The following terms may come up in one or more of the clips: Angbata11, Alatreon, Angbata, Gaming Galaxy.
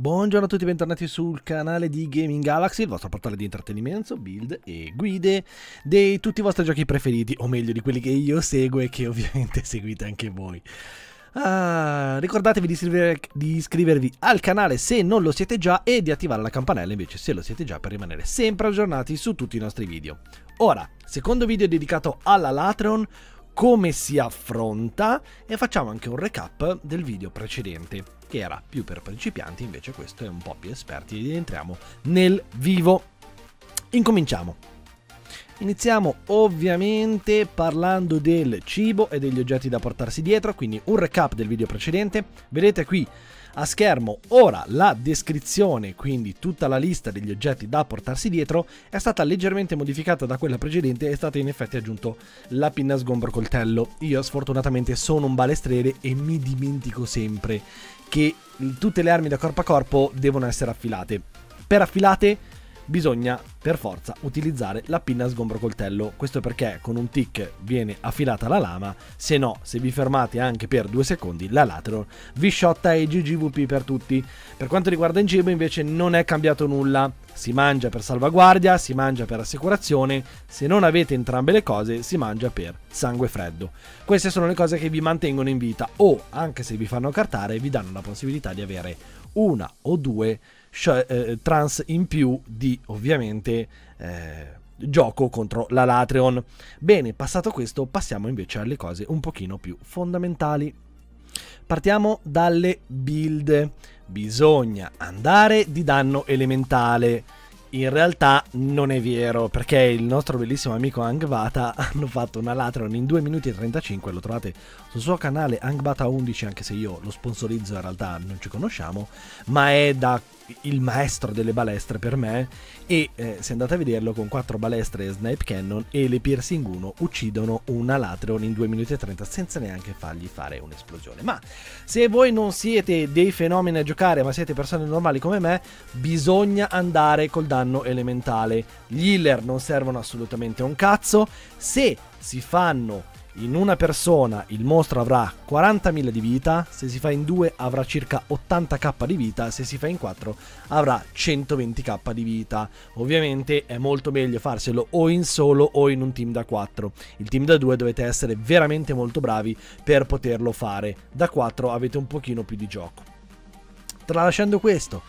Buongiorno a tutti e bentornati sul canale di Gaming Galaxy, il vostro portale di intrattenimento, build e guide di tutti i vostri giochi preferiti, o meglio di quelli che io seguo e che ovviamente seguite anche voi. Ricordatevi di iscrivervi al canale se non lo siete già e di attivare la campanella invece se lo siete già per rimanere sempre aggiornati su tutti i nostri video. Ora, secondo video dedicato all'Alatreon, come si affronta, e facciamo anche un recap del video precedente, che era più per principianti, invece questo è un po' più esperti, ed entriamo nel vivo. Incominciamo. Iniziamo ovviamente parlando del cibo e degli oggetti da portarsi dietro, quindi un recap del video precedente. Vedete qui a schermo ora la descrizione, quindi tutta la lista degli oggetti da portarsi dietro è stata leggermente modificata da quella precedente, è stata in effetti aggiunto la pinna sgombro coltello. Io sfortunatamente sono un balestriere e mi dimentico sempre che tutte le armi da corpo a corpo devono essere affilate. Per affilate bisogna per forza utilizzare la pinna sgombro coltello, questo perché con un tic viene affilata la lama, se no, se vi fermate anche per 2 secondi, l'Alatreon vi sciotta e GGVP per tutti. Per quanto riguarda il cibo invece non è cambiato nulla, si mangia per salvaguardia, si mangia per assicurazione, se non avete entrambe le cose si mangia per sangue freddo. Queste sono le cose che vi mantengono in vita o, anche se vi fanno cartare, vi danno la possibilità di avere una o due trans in più di ovviamente gioco contro l'Alatreon. Bene, passato questo passiamo invece alle cose un pochino più fondamentali. Partiamo dalle build. Bisogna andare di danno elementale. In realtà non è vero, perché il nostro bellissimo amico Angbata hanno fatto un Alatreon in 2 minuti e 35, lo trovate sul suo canale Angbata11, anche se io lo sponsorizzo, in realtà non ci conosciamo, ma è da il maestro delle balestre per me, e se andate a vederlo con 4 balestre e Snipe Cannon e le Piercing 1 uccidono un Alatreon in 2 minuti e 30 senza neanche fargli fare un'esplosione. Ma se voi non siete dei fenomeni a giocare ma siete persone normali come me, bisogna andare col danno elementale. Gli healer non servono assolutamente un cazzo. Se si fanno in una persona il mostro avrà 40.000 di vita, se si fa in 2 avrà circa 80k di vita, se si fa in 4 avrà 120k di vita. Ovviamente è molto meglio farselo o in solo o in un team da 4. Il team da 2 dovete essere veramente molto bravi per poterlo fare, da 4 avete un pochino più di gioco. Tralasciando questo,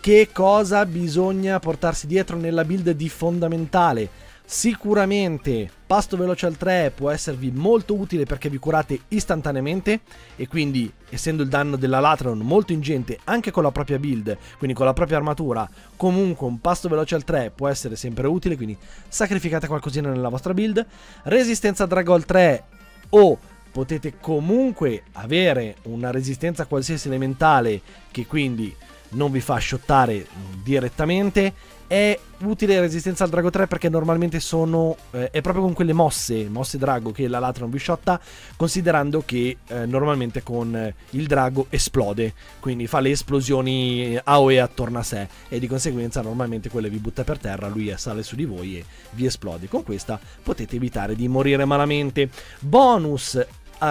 che cosa bisogna portarsi dietro nella build di fondamentale? Sicuramente pasto veloce al 3 può esservi molto utile perché vi curate istantaneamente e quindi, essendo il danno dell'Alatreon molto ingente anche con la propria build, quindi con la propria armatura, comunque un pasto veloce al 3 può essere sempre utile, quindi sacrificate qualcosina nella vostra build. Resistenza drago al 3, o potete comunque avere una resistenza a qualsiasi elementale che quindi non vi fa shottare direttamente. È utile resistenza al drago 3 perché normalmente sono è proprio con quelle mosse drago che l'Alatreon vi shotta, considerando che normalmente con il drago esplode, quindi fa le esplosioni AOE attorno a sé e di conseguenza normalmente quelle vi butta per terra, lui sale su di voi e vi esplode. Con questa potete evitare di morire malamente. Bonus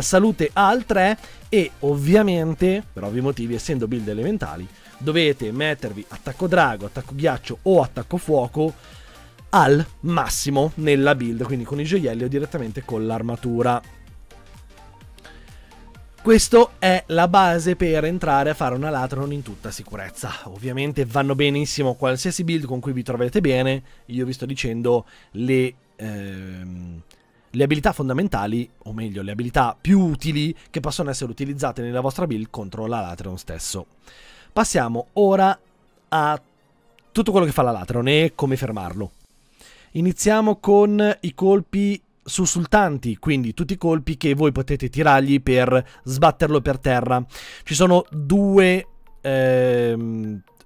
salute al 3 e ovviamente, per ovvi motivi, essendo build elementali, dovete mettervi attacco drago, attacco ghiaccio o attacco fuoco al massimo nella build, quindi con i gioielli o direttamente con l'armatura. Questa è la base per entrare a fare un Alatreon in tutta sicurezza. Ovviamente vanno benissimo qualsiasi build con cui vi trovate bene. Io vi sto dicendo le abilità fondamentali, o meglio le abilità più utili che possono essere utilizzate nella vostra build contro l'Alatreon stesso. Passiamo ora a tutto quello che fa l'Alatreon e come fermarlo. Iniziamo con i colpi sussultanti, quindi tutti i colpi che voi potete tirargli per sbatterlo per terra. Ci sono due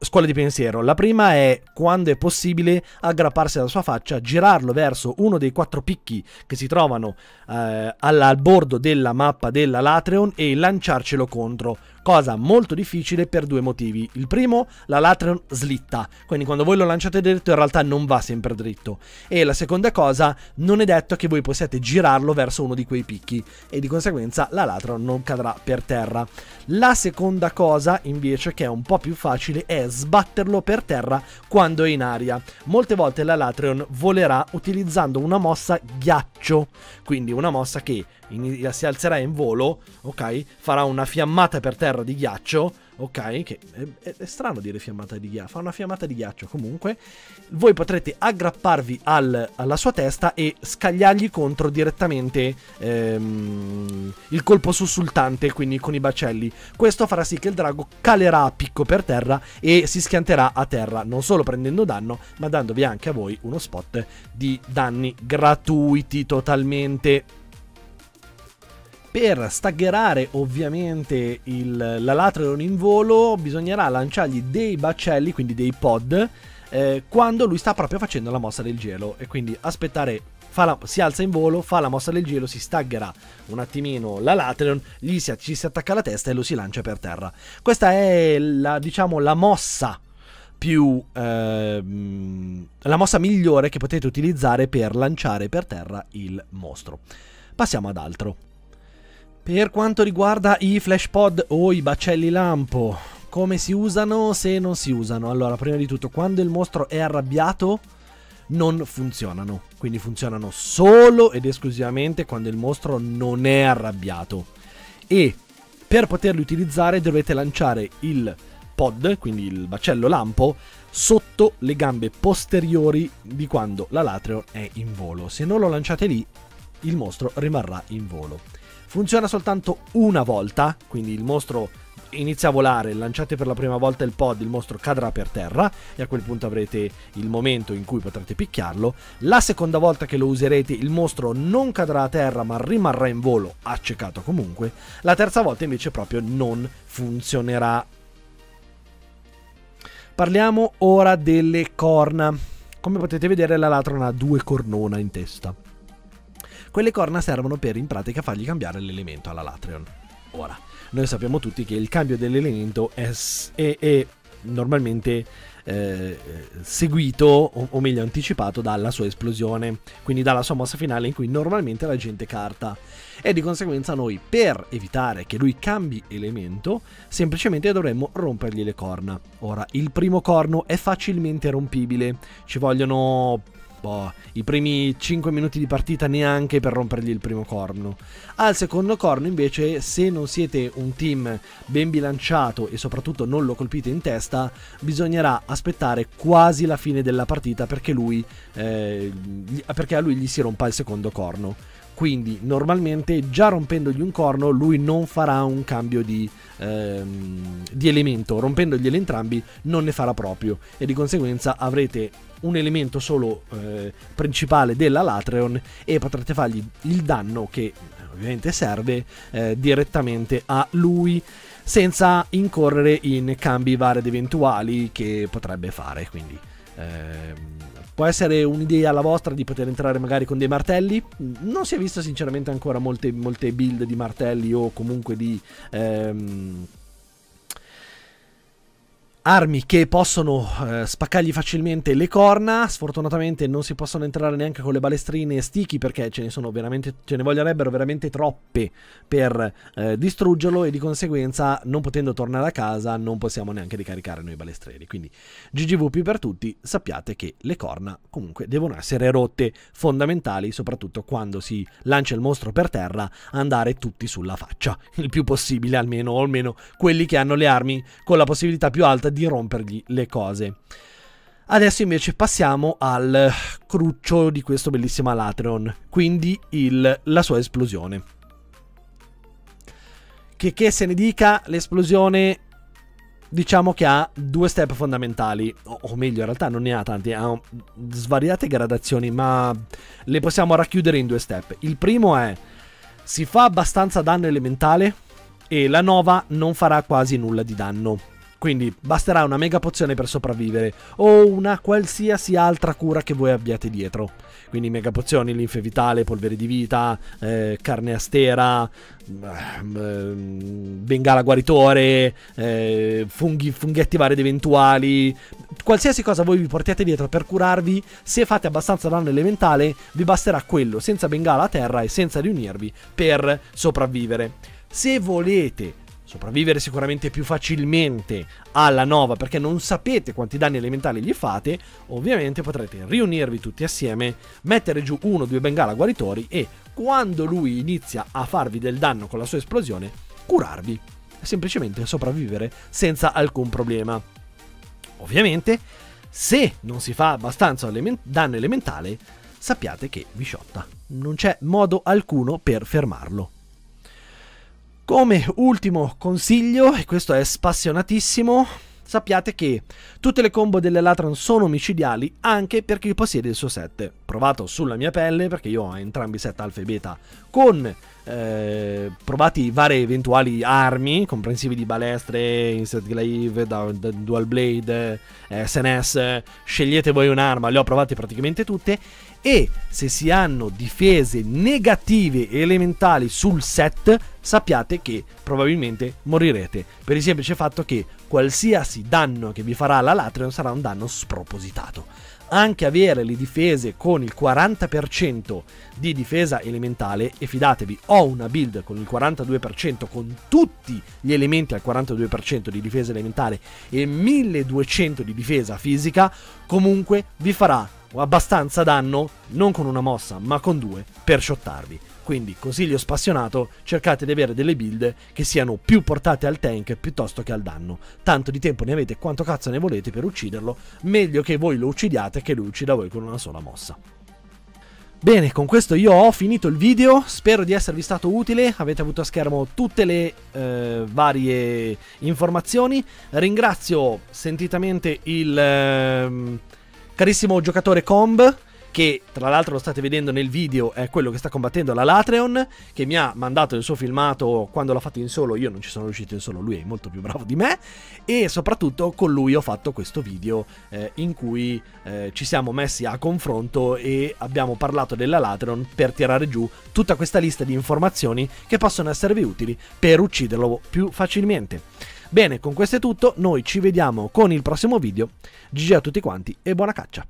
scuola di pensiero. La prima è, quando è possibile, aggrapparsi alla sua faccia, girarlo verso uno dei 4 picchi che si trovano al bordo della mappa dell'Alatreon e lanciarcelo contro. cosa molto difficile per due motivi. Il primo, l'Alatreon slitta, quindi quando voi lo lanciate dritto in realtà non va sempre dritto, e la seconda cosa, non è detto che voi possiate girarlo verso uno di quei picchi e di conseguenza l'Alatreon non cadrà per terra. La seconda cosa invece, che è un po' più facile, è sbatterlo per terra quando è in aria. Molte volte l'Alatreon volerà utilizzando una mossa ghiaccio, quindi una mossa che si alzerà in volo, ok, farà una fiammata per terra di ghiaccio, ok, che è strano dire fiammata di ghiaccio, fa una fiammata di ghiaccio. Comunque voi potrete aggrapparvi alla sua testa e scagliargli contro direttamente il colpo sussultante, quindi con i baccelli. Questo farà sì che il drago calerà a picco per terra e si schianterà a terra, non solo prendendo danno ma dandovi anche a voi uno spot di danni gratuiti totalmente. Per staggerare ovviamente l'Alatreon in volo bisognerà lanciargli dei baccelli, quindi dei pod, quando lui sta proprio facendo la mossa del gelo, e quindi aspettare, si alza in volo, fa la mossa del gelo, si staggerà un attimino l'Alatreon, ci si attacca alla testa e lo si lancia per terra. Questa è diciamo la mossa più la mossa migliore che potete utilizzare per lanciare per terra il mostro. Passiamo ad altro. Per quanto riguarda i flash pod o i baccelli lampo, come si usano, se non si usano? Allora, prima di tutto, quando il mostro è arrabbiato non funzionano, quindi funzionano solo ed esclusivamente quando il mostro non è arrabbiato, e per poterli utilizzare dovete lanciare il pod, quindi il baccello lampo, sotto le gambe posteriori di quando l'Alatreon è in volo. Se non lo lanciate lì, il mostro rimarrà in volo. Funziona soltanto una volta, quindi il mostro inizia a volare, lanciate per la prima volta il pod, il mostro cadrà per terra e a quel punto avrete il momento in cui potrete picchiarlo. La seconda volta che lo userete il mostro non cadrà a terra ma rimarrà in volo, accecato comunque. La terza volta invece proprio non funzionerà. Parliamo ora delle corna. Come potete vedere l'Alatreon ha due cornona in testa. Quelle corna servono per in pratica fargli cambiare l'elemento all'Alatreon. Ora, noi sappiamo tutti che il cambio dell'elemento è normalmente seguito, o meglio anticipato, dalla sua esplosione, quindi dalla sua mossa finale in cui normalmente la gente carta, e di conseguenza noi, per evitare che lui cambi elemento, semplicemente dovremmo rompergli le corna. Ora, il primo corno è facilmente rompibile, ci vogliono i primi 5 minuti di partita neanche per rompergli il primo corno. Al secondo corno invece, se non siete un team ben bilanciato e soprattutto non lo colpite in testa, bisognerà aspettare quasi la fine della partita perché a lui gli si rompa il secondo corno. Quindi normalmente già rompendogli un corno lui non farà un cambio di elemento, rompendoglieli entrambi non ne farà proprio, e di conseguenza avrete un elemento solo principale dell'Alatreon e potrete fargli il danno che ovviamente serve direttamente a lui, senza incorrere in cambi vari ed eventuali che potrebbe fare. Quindi può essere un'idea alla vostra di poter entrare magari con dei martelli. Non si è visto sinceramente ancora molte build di martelli o comunque di armi che possono spaccargli facilmente le corna. Sfortunatamente non si possono entrare neanche con le balestrine e sticky, perché ce ne voglierebbero veramente troppe per distruggerlo, e di conseguenza, non potendo tornare a casa, non possiamo neanche ricaricare noi i balestrini. Quindi GGVP per tutti, sappiate che le corna comunque devono essere rotte, fondamentali soprattutto quando si lancia il mostro per terra, andare tutti sulla faccia il più possibile, almeno quelli che hanno le armi con la possibilità più alta di rompergli le cose. Adesso invece passiamo al cruccio di questo bellissimo Alatreon, quindi la sua esplosione. Che se ne dica, l'esplosione diciamo che ha due step fondamentali, o meglio in realtà non ne ha tanti, ha svariate gradazioni, ma le possiamo racchiudere in due step. Il primo è: si fa abbastanza danno elementale e la nova non farà quasi nulla di danno. Quindi basterà una mega pozione per sopravvivere o una qualsiasi altra cura che voi abbiate dietro. Quindi mega pozioni, linfe vitale, polvere di vita, carne astera, bengala guaritore, funghetti vari ed eventuali. Qualsiasi cosa voi vi portiate dietro per curarvi, se fate abbastanza danno elementale vi basterà quello senza bengala a terra e senza riunirvi per sopravvivere. Se volete sopravvivere sicuramente più facilmente alla nova, perché non sapete quanti danni elementali gli fate, ovviamente potrete riunirvi tutti assieme, mettere giù 1 o 2 bengala guaritori e quando lui inizia a farvi del danno con la sua esplosione, curarvi, semplicemente sopravvivere senza alcun problema. Ovviamente, se non si fa abbastanza danno elementale, sappiate che vi sciotta, non c'è modo alcuno per fermarlo. Come ultimo consiglio, e questo è spassionatissimo, sappiate che tutte le combo dell'Alatreon sono omicidiali anche per chi possiede il suo set. Provato sulla mia pelle, perché io ho entrambi set alfa e beta con provati varie eventuali armi, comprensivi di balestre, insert glaive, dual blade, SNS, scegliete voi un'arma, le ho provate praticamente tutte, e se si hanno difese negative elementali sul set, sappiate che probabilmente morirete, per il semplice fatto che qualsiasi danno che vi farà l'Alatreon sarà un danno spropositato. Anche avere le difese con il 40% di difesa elementale, e fidatevi, ho una build con il 42% con tutti gli elementi al 42% di difesa elementale e 1200 di difesa fisica, comunque vi farà abbastanza danno, non con una mossa ma con 2, per shottarvi. Quindi consiglio spassionato, cercate di avere delle build che siano più portate al tank piuttosto che al danno. Tanto di tempo ne avete quanto cazzo ne volete per ucciderlo, meglio che voi lo uccidiate che lui uccida voi con una sola mossa. Bene, con questo io ho finito il video, spero di esservi stato utile, avete avuto a schermo tutte le varie informazioni. Ringrazio sentitamente il carissimo giocatore Comb, che tra l'altro lo state vedendo nel video, è quello che sta combattendo l'Alatreon, che mi ha mandato il suo filmato quando l'ha fatto in solo. Io non ci sono riuscito in solo, lui è molto più bravo di me, e soprattutto con lui ho fatto questo video in cui ci siamo messi a confronto e abbiamo parlato dell'Alatreon per tirare giù tutta questa lista di informazioni che possono esservi utili per ucciderlo più facilmente. Bene, con questo è tutto, noi ci vediamo con il prossimo video. GG a tutti quanti e buona caccia!